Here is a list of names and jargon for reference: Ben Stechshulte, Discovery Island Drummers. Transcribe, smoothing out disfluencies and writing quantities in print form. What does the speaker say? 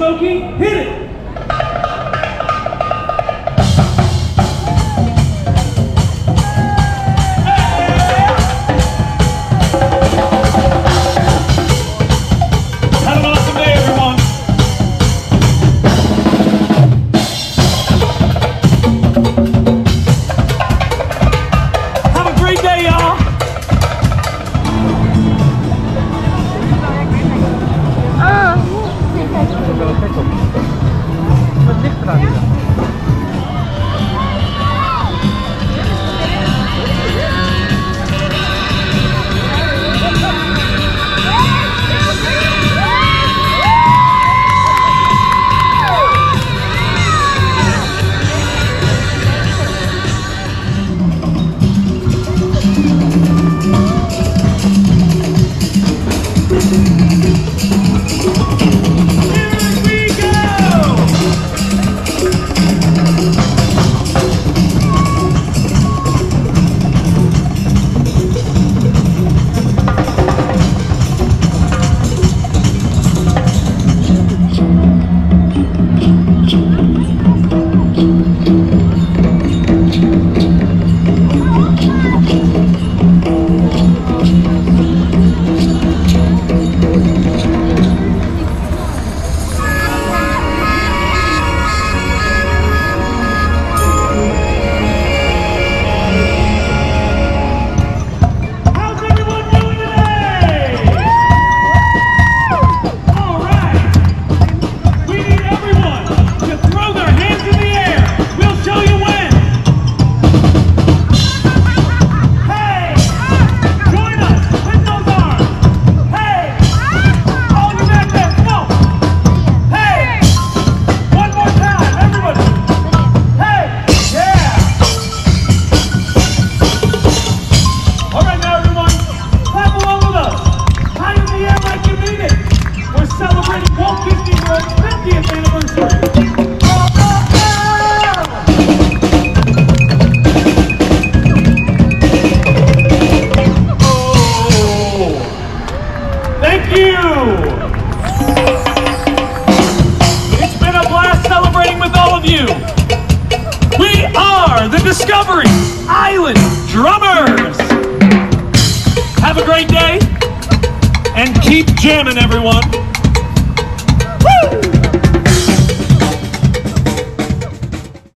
Smokey, hit it! The Discovery Island Drummers. Have a great day and keep jamming, everyone.